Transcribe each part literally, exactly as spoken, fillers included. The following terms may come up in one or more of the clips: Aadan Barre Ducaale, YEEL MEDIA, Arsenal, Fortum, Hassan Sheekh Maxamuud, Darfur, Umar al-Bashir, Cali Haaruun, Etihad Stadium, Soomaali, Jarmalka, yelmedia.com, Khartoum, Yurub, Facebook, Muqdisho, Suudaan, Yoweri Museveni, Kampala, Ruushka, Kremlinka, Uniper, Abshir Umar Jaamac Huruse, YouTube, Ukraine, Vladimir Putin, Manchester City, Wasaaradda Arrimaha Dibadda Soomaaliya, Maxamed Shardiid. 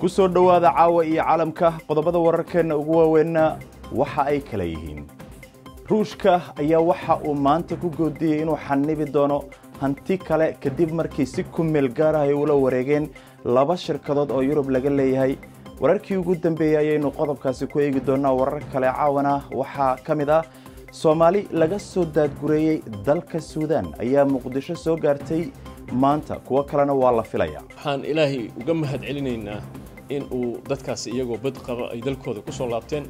kusoo dhawaada caawa iyo caalamka qodobada wararkeena ugu waaweynna waxa ay kala yihiin ruushka ayaa waxa uu maanta ku goodiyay inuu xannibi doono hanti kale kadib markii si ku meel gaar ah ay ula wareegeen laba shirkadood oo Yurub laga leeyahay wararkii ugu dambeeyay ayaynu qodobkaasi ku eegi doonaa warar kale caawana waxa kamid ah Soomaali laga soo daadgureeyay dalka Suudaan ayaa Muqdisho soo gaartay maanta kuwa kalena waa la filayaa waxaan Ilaahay uga mahad celinaynaa in uu dadkaas iyagoo bad qaba ay dalkooda ku soo laabteen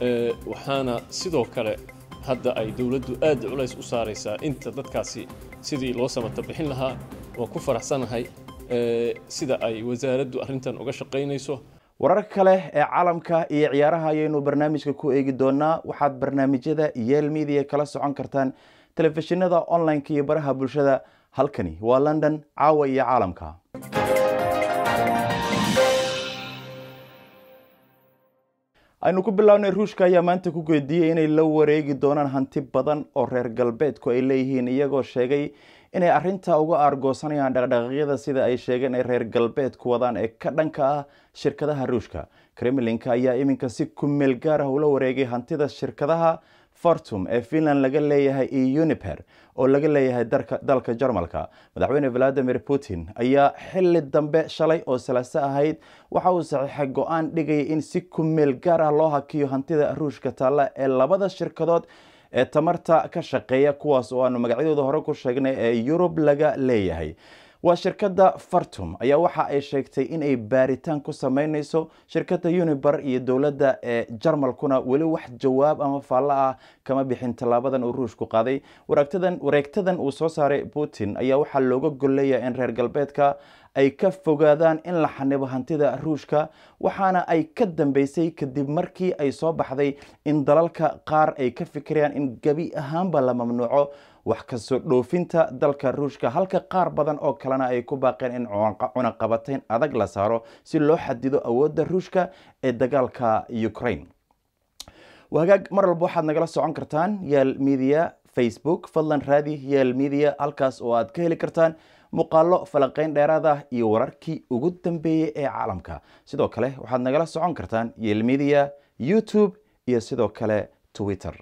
ee waxaana sidoo kale hadda ay dawladdu aad culays u saaraysaa inta dadkaasi sidii loo samata bixin lahaa oo ku faraxsanahay ee sida ay wasaaraddu arrintan uga shaqeynayso warar kale ee caalamka iyo ciyaaraha ayaynu barnaamijka ku eegi doonaa waxaad barnaamijyada yelmedia kala socon kartaan telefishinada online-ka iyo baraha bulshada halkani waa London caawa iyo caalamka aynu ku bilawnay Ruushka ayaa maanta ku goodiyay inay la wareegi doonaan hanti badan oo reer galbeedku ay leeyihiin iyagoo sheegay inay arrinta uga argoosanayaan dhaqdhaqaaqyada sida ay sheegeen ay reer galbeedku wadaan ee ka dhanka ah shirkadaha Ruushka Kremlinka ayaa iminka si ku meel gaar ah ula wareegay hantida shirkadaha Fortum ee Finland laga leeyahay iyo Uniper oo laga leeyahay dalka Jarmalka madaxweyne Vladimir Putin ayaa xilli dambe shalay oo salaasa ahayd waxa uu saxiixay go'aan dhigay in si ku meel gaar ah loo hakiyo hantida Ruushka taala ee labada shirkadood ee tamarta ka shaqeeya kuwaas oo aanu magacyadooda hore ku sheegnay ee Yurub laga leeyahay waa shirkadda Fortum ayaa waxa ay sheegtay in ay baaritaan ku sameynayso shirkadda Uniper iyo dawladda ee Jarmalkuna wali wax jawaab ama faalo ah kama bixin talaabadan uu Ruushku qaaday wareegtadan wareegtadan uu soo saaray Putin ayaa waxa looga golleeyaa in reer galbeedka ay ka fogaadaan in la xanibo hantida Ruushka waxaana ay ka dambeysay kadib markii ay soo baxday in dalalka qaar ay ka fikirayaan in gabi ahaanba la mamnuuco wax ka soo dhoofinta dalka Ruushka halka qaar badan oo kalena ay ku baaqeen in cunaqabateyn adag la saaro si loo xadido awoodda Ruushka ee dagaalka Ukraine wagaag mar walba waxaad nagala socon kartaan yelmedia Facebook fadlan raadi yelmedia halkaas oo aad ka heli kartaan muqaalo falaqeyn dheeraad ah iyo wararkii ugu dambeeyay ee caalamka sidoo kale waxaad nagala socon kartaan yelmedia YouTube iyo sidoo kale Twitter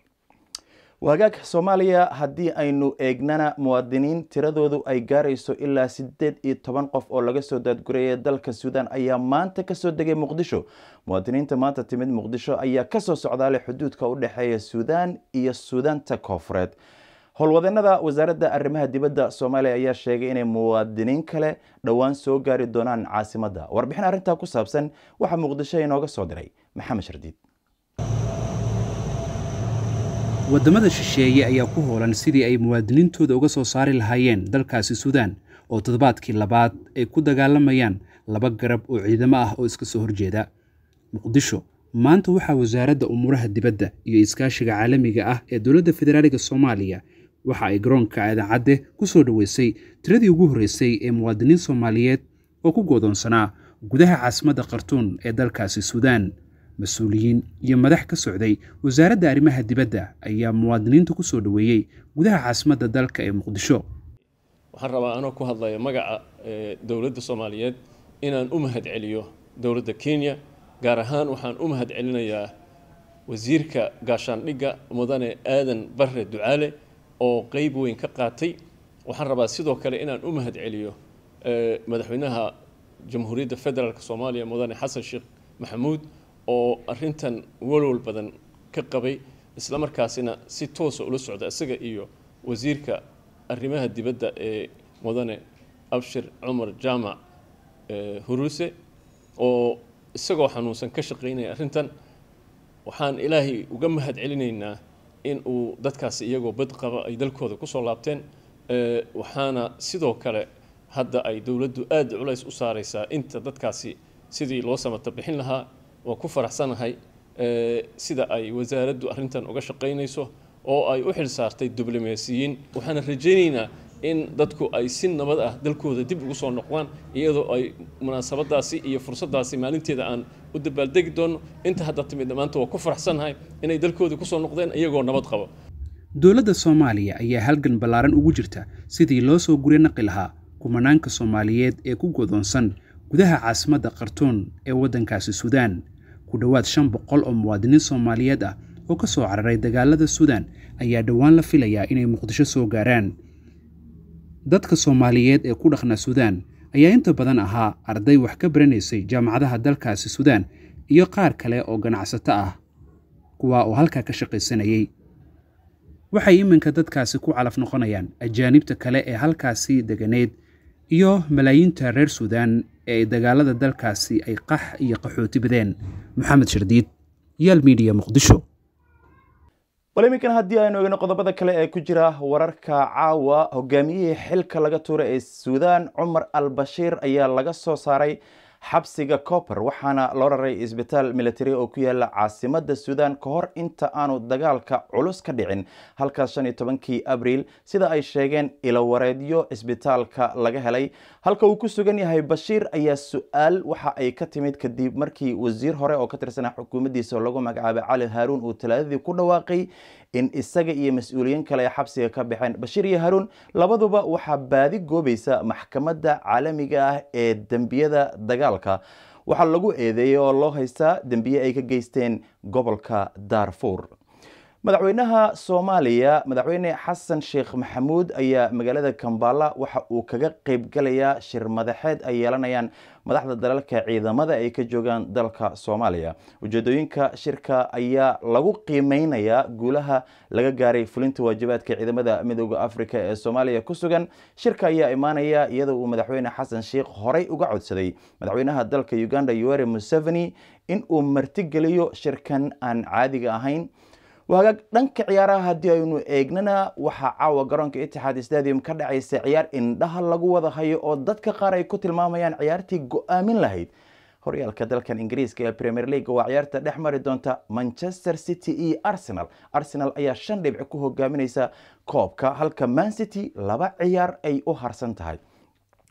وهاجاك Soomaaliya haddii aynu eegnana muwaadiniin tiradoodu ay gaarayso ilaa siddeed iyo toban qof oo laga soo daadgureeyay dalka Suudaan ayaa maanta ka soo degay Muqdisho muwaadiniinta maanta timid Muqdisho ayaa ka soo socdaalay xuduudka u dhexeeya Suudaan iyo Suudaanta Koonfureed howlwadeenada Wasaaradda Arrimaha Dibadda Soomaaliya ayaa sheegay inay muwaadiniin kale dhawaan soo gaari doonaan caasimadda warbixin arrinta ku saabsan waxa Muqdisho inooga soo diray Maxamed Shardiid wadamada shisheeye ayaa ku hoolan sidii ay muwaadiniintooda uga soo saari lahaayeen dalkaasi Suudaan oo toddobaadkii labaad ay ku dagaalamayaan laba garab oo ciidamo ah oo iska soo horjeeda Muqdisho maanta waxa wasaaradda umuraha dibadda iyo iskaashiga caalamiga ah ee dawladda federaaliga Soomaaliya waxa ay garoonka idaacadde ku soo dhaweysay tiradii ugu horeysay ee muwaadiniin Soomaaliyeed oo ku go'doonsanaa gudaha caasimadda Khartoum ee dalkaasi Suudaan مسؤولين iyo madax ka socday wasaaradda arrimaha dibadda ayaa muwaadiniinta ku soo dhaweeyay gudaha caasimadda dalka ee Muqdisho waxaan rabaa anoo ku hadlayo magaca dawladda Soomaaliyeed inaan u mahad celiyo dawladda Kenya gaar ahaan waxaan u mahad celinayaa wasiirka gaashaandhigga mudane aadan barre ducaale oo qayb weyn ka qaatay waxaan rabaa sidoo kale inaan u mahad celiyo madaxweynaha jamhuuriyadda federaalka Soomaaliya mudane Hassan Sheekh Maxamuud oo arrintan walwal badan ka qabay isla markaasina si toos ah ula socda isaga iyo wasiirka arrimaha dibadda ee mudane abshir Umar Jaamac huruse oo isagoo xanuunsan ka shaqeynaya arrintan waxaan Ilaahay uga mahad celinaynaa in uu dadkaas iyagoo bad qaba ay dalkooda ku soo laabteen ee waxaana sidoo kale hadda ay dawladdu aad culays u saaraysaa inta dadkaasi sidii loo samata bixin lahaa oo ku faraxsanahay ee sida ay wasaaraddu arrintan uga shaqeynayso oo ay u xil saartay diblomaasiyiin waxaan rajaynaynaa in dadku ay si nabad ah dalkooda dib ugu soo noqdaan iyadoo ay munaasabadaasi iyo fursadaasi maalinteeda aan u dabaaldegi doono inta hadda timid maanta oo ku faraxsanahay inay dalkooda ku soo noqdeen iyagoo nabad qabo دولة الصومالية أي هالجن بلارن وجرتها سيدي لوس وجري نقلها كمانانك الصوماليات إيكوكو دونسن كدها عاصمة قرطون إيودن كاس السودان كدوات شن بقول أم وادن الصوماليات وكسو عرّي دجالة السودان أي دوان لفيليا إني مقدشة سوغاران دتك الصوماليات إيكو دخنا السودان أي أنت بدن أها أردي وحكبرنيسي جامعتها دل كاس السودان إيو قار كلا أو جنعستها كوا وهالك كشق السنة waxay iminka dadkaasi ku calaf noqonayaan ajaanibta kale ee halkaasi deganeed iyo malaayiinta reer Suudaan ee dagaalada dalkaasi ay qax iyo qaxooti badeen Maxamed Shardiid Yel Media Muqdisho Balemikan haddii aynu eegno qodobada kale ee ku jira wararka caawa hogaamiye xilka laga tuuray ee Suudaan Umar al-Bashir ayaa laga soo saaray xabsiga Copper waxaana loo raray isbitaal military oo ku yaala caasimada Suudaan ka hor inta aanu dagaalka culus ka dhicin halka shan iyo tobankii abriil sida ay sheegeen ila wareedyo isbitaalka laga helay halka uu ku sugan yahay Bashir ayaa su'aal waxa ay ka timid kadib markii wasiir hore oo ka tirsan xukuumaddiisa lagu magacaabay Cali Haaruun uu talaadii ku dhawaaqay in isaga iyo mas'uuliyiin kale xabsiga ka baxeen Bashir iyo Haaruun labaduba waxa baadi goobaysa maxkamadda caalamiga ah ee dambiyada dagaalka waxaa lagu eedeeyay oo loo haysta dambiye ay ka geysteen gobolka Darfur madaxweynaha Soomaaliya madaxweyne Hassan Sheekh Maxamuud ayaa magaalada Kampala waxa uu kaga qayb galaya shir madaxeed ay yeelanayaan madaxda dalalka ciidamada ay ka joogan dalka Soomaaliya ujeedooyinka shirka ayaa lagu qiimeynaya guulaha laga gaaray fulinta waajibaadka ciidamada midowga Afrika ee Soomaaliya ku sugan shirka ayaa imaanaya iyadoo uu madaxweyne Hassan Sheekh horey uga codsaday madaxweynaha dalka Uganda Yoweri Museveni in uu martigeliyo shirkan aan caadiga ahayn وهاك دنك عيارها ديونو ايغننا وحا عاو غرونك Etihad Stadium ka dhacaysa ciyaar in dhaha lagu wada hayo oo dadka qaar ay ku tilmaamayaan ciyaartii go'aamin lahayd horyaalka dalkan Ingiriiska ee Premier League waa ciyaarta dhex mari doonta Manchester City iyo Arsenal Arsenal ayaa shan dhibc ku hogaaminaysa koobka halka Man City laba ciyaar ay u harsan tahay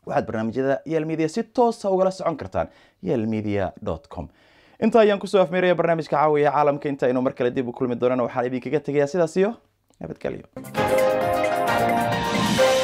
waxaad barnaamijyada yelmedia si toos ah ugala socon kartaan yelmedia dot com inta ayaan ku soo afmeeraya barnaamijka caawiya caalamka inta inuu mar kale dib u kulmi doonana waxaan idinkaga tagayaa sidaas iyo nabadgelyo